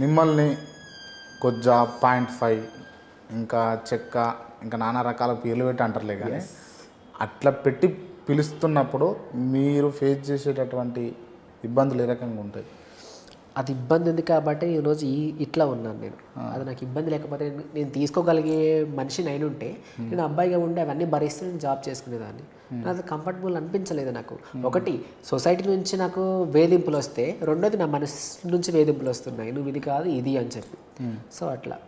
మిమ్మల్ని కొజ్జా 0.5 ఇంకా చెక్క ఇంకా నానా రకాల పేర్లు పెట్టి అంటారులే కానీ అట్లా పెట్టి పిలుస్తున్నప్పుడు మీరు ఫేస్ చేసేటటువంటి ఇబ్బందులు ఏ రకంగా ఉంటాయి? అది ఇబ్బంది ఉంది కాబట్టి ఈరోజు ఇట్లా ఉన్నాను నేను. అది నాకు ఇబ్బంది లేకపోతే నేను తీసుకోగలిగే మనిషి నేను ఉంటే నేను అబ్బాయిగా ఉండి అవన్నీ భరిస్తూ నేను జాబ్ చేసుకునేదాన్ని. అది కంఫర్టబుల్ అనిపించలేదు నాకు. ఒకటి సొసైటీ నుంచి నాకు వేధింపులు వస్తే, రెండోది నా మనసు నుంచి వేధింపులు వస్తున్నాయి, నువ్వు ఇది కాదు ఇది అని చెప్పి. సో అట్లా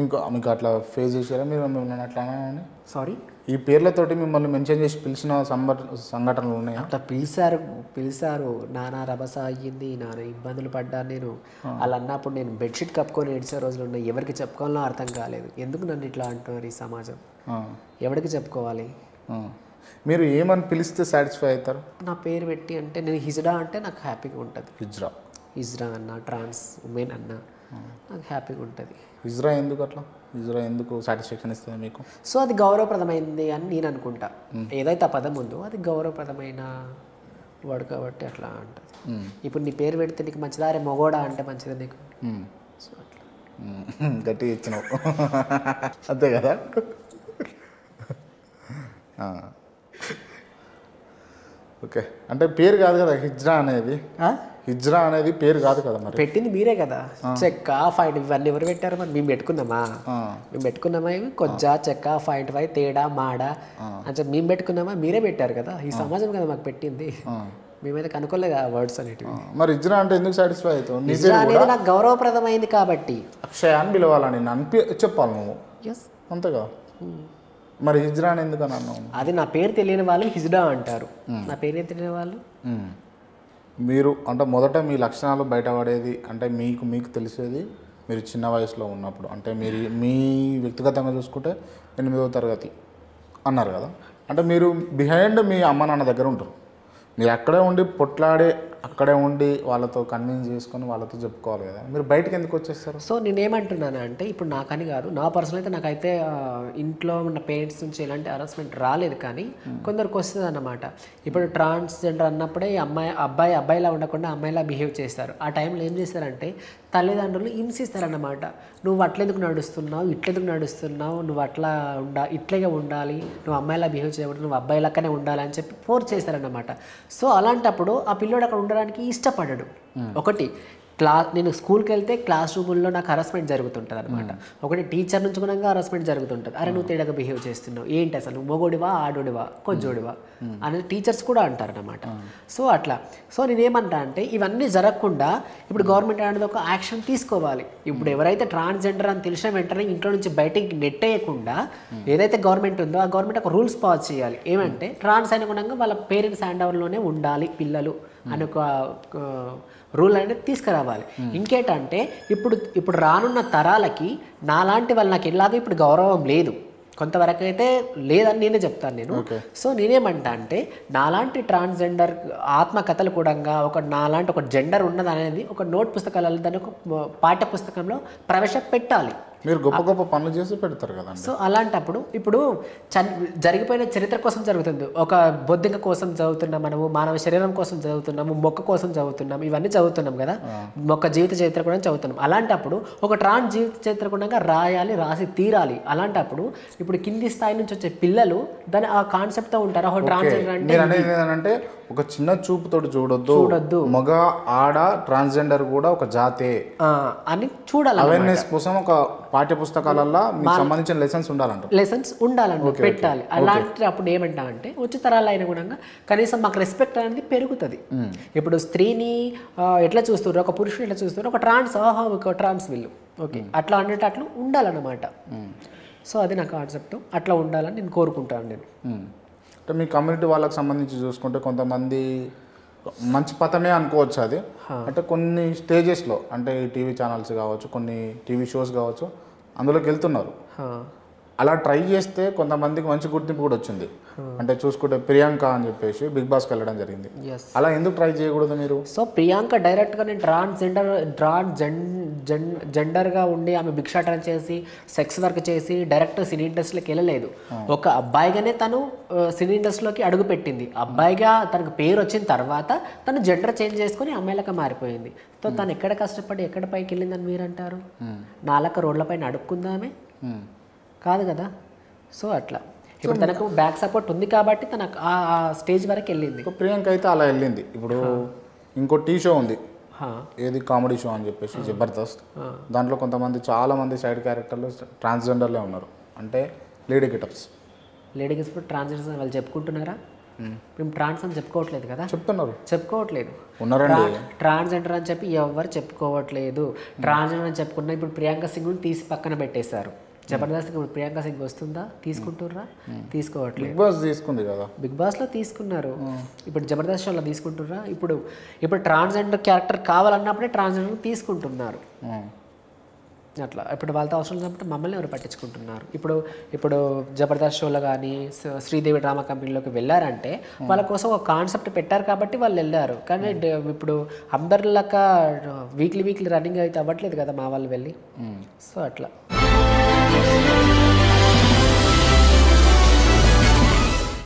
మీకు అట్లా ఫేస్ చేసారా మీరు? అట్లా సారీ ఈ పేర్లతోటి మిమ్మల్ని మెన్షన్ చేసి పిలిచిన సంఘటనలు ఉన్నాయి? అట్లా పిలిచారు నానా రభస అయ్యింది, నానా ఇబ్బందులు పడ్డాను నేను. అలా అన్నప్పుడు నేను బెడ్షీట్ కప్పుకొని ఏడ్చే రోజులు ఉన్నాయి. ఎవరికి చెప్పుకోవాలో అర్థం కాలేదు. ఎందుకు నన్ను ఇట్లా అంటున్నారు ఈ సమాజం, ఎవరికి చెప్పుకోవాలి? మీరు ఏమని పిలిస్తే సాటిస్ఫై అవుతారు? నా పేరు పెట్టి అంటే నేను హిజ్రా అంటే నాకు హ్యాపీగా ఉంటుంది. హిజ్రా అన్న, ట్రాన్స్ ఉమెన్ అన్న నాకు హ్యాపీగా ఉంటుంది. హిజ్రా ఎందుకు అట్లా? హిజ్రా ఎందుకు సాటిస్ఫాక్షన్ ఇస్తుంది మీకు? సో అది గౌరవప్రదమైంది అని నేను అనుకుంటా. ఏదైతే ఆ పదం ఉందో అది గౌరవప్రదమైన వాడు కాబట్టి అట్లా అంటుంది. ఇప్పుడు నీ పేరు పెడితే నీకు మంచిదా, అరే మొగోడా అంటే మంచిదా నీకు? సో అట్లా గట్టిగా ఇచ్చినావు అంతే కదా. ఓకే, అంటే పేరు కాదు కదా హిజ్రా అనేది. హిజ్రా అనేది పేరు కాదు కదా, మరి పెట్టింది మీరే కదా. చెక్క 0.5 ఎవరు పెట్టారు? మరి మేము పెట్టుకున్నామా ఇవి కొజ్జా చెక్క 0.5 తేడా మాడ అని చెప్పి మేము పెట్టుకున్నామా? మీరే పెట్టారు కదా, ఈ సమాజం కదా మాకు పెట్టింది. మేమైతే కనుక్కోలేదు ఆ వర్డ్స్ అనేటివి. మరి హిజ్రా అంటే ఎందుకు సాటిస్ఫై అవుతావు? నాకు గౌరవప్రదమైంది కాబట్టి అక్షయాన్ని పిలవాలని అనిపి చెప్పాలి నువ్వు, అంతేగా. మరి హిజ్రా ఎందుకు అని అన్నావు? అది నా పేరు తెలియని వాళ్ళు హిజ్రా అంటారు, నా పేరు తెలియని వాళ్ళు. మీరు అంటే మొదట మీ లక్షణాలు బయటపడేది అంటే మీకు తెలిసేది మీరు చిన్న వయసులో ఉన్నప్పుడు. అంటే మీరు మీ వ్యక్తిగతంగా చూసుకుంటే 8వ తరగతి అన్నారు కదా, అంటే మీరు బిహైండ్ మీ అమ్మ నాన్న దగ్గర ఉంటారు. మీరు అక్కడే ఉండి పొట్లాడి అక్కడే ఉండి వాళ్ళతో కన్విన్స్ చేసుకొని వాళ్ళతో చెప్పుకోవాలి కదా, మీరు బయటకు ఎందుకు వచ్చేస్తారు? సో నేనేమంటున్నాను అంటే ఇప్పుడు నాకని కాదు, నా పర్సనల్ అయితే నాకైతే ఇంట్లో ఉన్న పేరెంట్స్ నుంచి ఎలాంటి హరాస్మెంట్ రాలేదు, కానీ కొందరికి వస్తుంది అన్నమాట. ఇప్పుడు ట్రాన్స్జెండర్ అన్నప్పుడే అబ్బాయిలా ఉండకుండా అమ్మాయిలా బిహేవ్ చేస్తారు. ఆ టైంలో ఏం చేస్తారంటే తల్లిదండ్రులు హింసిస్తారన్నమాట. నువ్వు అట్లెందుకు నడుస్తున్నావు, ఇట్లెందుకు నడుస్తున్నావు, నువ్వు అట్లా ఇట్లాగే ఉండాలి, నువ్వు అమ్మాయిలా బిహేవ్ చేయకూడదు, నువ్వు అబ్బాయి లెక్కనే ఉండాలి అని చెప్పి ఫోర్స్ చేస్తారన్నమాట. సో అలాంటప్పుడు ఆ పిల్లోడు అక్కడ ఉండడానికి ఇష్టపడడు. ఒకటి నేను స్కూల్కి వెళ్తే క్లాస్ రూమ్లో నాకు హరాస్మెంట్ జరుగుతుంటుంది అనమాట. ఒకటి టీచర్ నుంచి కూడా హరాస్మెంట్ జరుగుతుంటుంది. అరే నువ్వు తేడాగా బిహేవ్ చేస్తున్నావు ఏంటి, అసలు నువ్వు మొగోడివా, ఆడోడివా, కొంజోడివా అని టీచర్స్ కూడా అంటారు అనమాట. సో అట్లా నేనేమంటా అంటే ఇవన్నీ జరగకుండా ఇప్పుడు గవర్నమెంట్ అనేది ఒక యాక్షన్ తీసుకోవాలి. ఇప్పుడు ఎవరైతే ట్రాన్స్జెండర్ అని తెలిసిన వెంటనే ఇంట్లో నుంచి బయటకి నెట్టేయకుండా ఏదైతే గవర్నమెంట్ ఉందో ఆ గవర్నమెంట్ ఒక రూల్స్ పాస్ చేయాలి. ఏమంటే ట్రాన్స్ అయిన గుణంగా వాళ్ళ పేరెంట్స్ హ్యాండ్ ఓవర్లోనే ఉండాలి పిల్లలు అని ఒక రూల్ అనేది తీసుకురావాలి. ఇంకేటంటే ఇప్పుడు రానున్న తరాలకి నాలాంటి వాళ్ళు నాకు ఎలాగో ఇప్పుడు గౌరవం లేదు, కొంతవరకు అయితే లేదని నేనే చెప్తాను నేను. సో నేనేమంటా అంటే నాలాంటి ట్రాన్స్జెండర్ ఆత్మకథలు కూడా ఒక నాలాంటి ఒక జెండర్ ఉన్నది అనేది ఒక నోట్ పుస్తకాలలో దాన్ని ఒక పాఠ్య పుస్తకంలో ప్రవేశపెట్టాలి. మీరు గొప్ప గొప్ప పనులు చేసి పెడతారు కదా. సో అలాంటప్పుడు ఇప్పుడు జరిగిపోయిన చరిత్ర కోసం జరుగుతుంది, ఒక బొద్దింక కోసం చదువుతున్నాం మనము, మానవ శరీరం కోసం చదువుతున్నాము, మొక్క కోసం చదువుతున్నాం, ఇవన్నీ చదువుతున్నాం కదా, మొక్క జీవిత చరిత్ర కూడా చదువుతున్నాం. అలాంటప్పుడు ఒక ట్రాన్స్ జీవిత చరిత్ర కూడా రాసి తీరాలి. అలాంటప్పుడు ఇప్పుడు కింది స్థాయి నుంచి వచ్చే పిల్లలు దాని ఆ కాన్సెప్ట్తో ఉంటారు. అంటే ఒక చిన్న చూపుతో చూడొద్దు, మగ ఆడ ట్రాన్స్జెండర్ కూడా ఒక జాతే అని చూడాలి. అవేర్నెస్ కోసం ఒక పాఠ్య పుస్తకాలలో సంబంధించిన లెసన్స్ ఉండాలంట పెట్టాలి. అలాంటి అప్పుడు ఏమంటా అంటే వచ్చే తరాలు అయిన కూడా కనీసం మాకు రెస్పెక్ట్ అనేది పెరుగుతుంది. ఇప్పుడు స్త్రీని ఎట్లా చూస్తున్నారు, ఒక పురుషుడు ఎట్లా చూస్తున్నారు, ఒక ట్రాన్స్ ఒక ట్రాన్స్ వీళ్ళు ఓకే అట్లా అంటే అట్లా ఉండాలన్నమాట. సో అది నా కాన్సెప్ట్, అట్లా ఉండాలని నేను కోరుకుంటాను. నేను అంటే మీ కమ్యూనిటీ వాళ్ళకి సంబంధించి చూసుకుంటే కొంతమంది మంచి పథమే అనుకోవచ్చు అది. అంటే కొన్ని స్టేజెస్లో అంటే టీవీ ఛానల్స్ కావచ్చు, కొన్ని టీవీ షోస్ కావచ్చు, అందులోకి వెళ్తున్నారు. అలా ట్రై చేస్తే కొంతమందికి మంచి గుర్తింపు కూడా వచ్చింది అంటే చూసుకుంటే ప్రియాంక అని చెప్పేసి బిగ్ బాస్ కి వెళ్ళడం జరిగింది అలా ఎందుకు ట్రై చేయకూడదు మీరు సో ప్రియాంక డైరెక్ట్ గా ట్రాన్స్ జెండర్ గా ఉండి ఆమె భిక్షాటన చేసి సెక్స్ వర్క్ చేసి డైరెక్ట్ సినీ ఇండస్ట్రీలోకి వెళ్ళలేదు ఒక అబ్బాయిగానే తను సినీ ఇండస్ట్రీలోకి అడుగుపెట్టింది అబ్బాయిగా తనకు పేరు వచ్చిన తర్వాత తను జెండర్ చేంజ్ చేసుకొని అమ్మాయిలాగా మారిపోయింది సో తను ఎక్కడ కష్టపడి ఎక్కడ పైకి వెళ్ళిందని మీరు అంటారు నాలక రోడ్లపైన అడుక్కుందామే కాదు కదా సో అట్లా ఇప్పుడు తనకు బ్యాక్ సపోర్ట్ ఉంది కాబట్టి తన ఆ స్టేజ్ వరకు వెళ్ళింది ప్రియాంక అయితే అలా వెళ్ళింది ఇప్పుడు ఇంకో టీ షో ఉంది ఏది కామెడీ షో అని చెప్పేసి జబర్దస్త్ దాంట్లో కొంతమంది చాలా మంది సైడ్ క్యారెక్టర్లు ట్రాన్స్జెండర్లే ఉన్నారు అంటే lady getups lady getups transgender వాళ్ళు చెప్పుకుంటున్నారా మేము ట్రాన్స్ అని చెప్పుకోవట్లేదు కదా చెప్తున్నారు చెప్పుకోవట్లేదు ట్రాన్స్జెండర్ అని చెప్పి ఎవరు చెప్పుకోవట్లేదు ట్రాన్స్జెండర్ అని చెప్పుకున్నా ఇప్పుడు ప్రియాంక సింగ్ తీసి పక్కన పెట్టేశారు జబర్దస్త్ ప్రియాంక సింగ్ వస్తుందా తీసుకుంటుర్రా తీసుకోవట్లేదు బిగ్ బాస్ తీసుకుంది కదా బిగ్ బాస్లో తీసుకున్నారు ఇప్పుడు జబర్దస్త్ షోలో తీసుకుంటుర్రా ఇప్పుడు ట్రాన్స్జెండర్ క్యారెక్టర్ కావాలన్నప్పుడే ట్రాన్స్జెండర్ తీసుకుంటున్నారు అట్లా ఇప్పుడు వాళ్ళతో అవసరం లేనప్పుడు మమ్మల్ని ఎవరు పట్టించుకుంటున్నారు ఇప్పుడు జబర్దస్త్ షోలో కానీ శ్రీదేవి డ్రామా కంపెనీలోకి వెళ్ళారంటే వాళ్ళ కోసం ఒక కాన్సెప్ట్ పెట్టారు కాబట్టి వాళ్ళు వెళ్ళారు కానీ ఇప్పుడు అందరిలాక వీక్లీ రన్నింగ్ అయితే అవ్వట్లేదు కదా మా వాళ్ళు వెళ్ళి సో అట్లా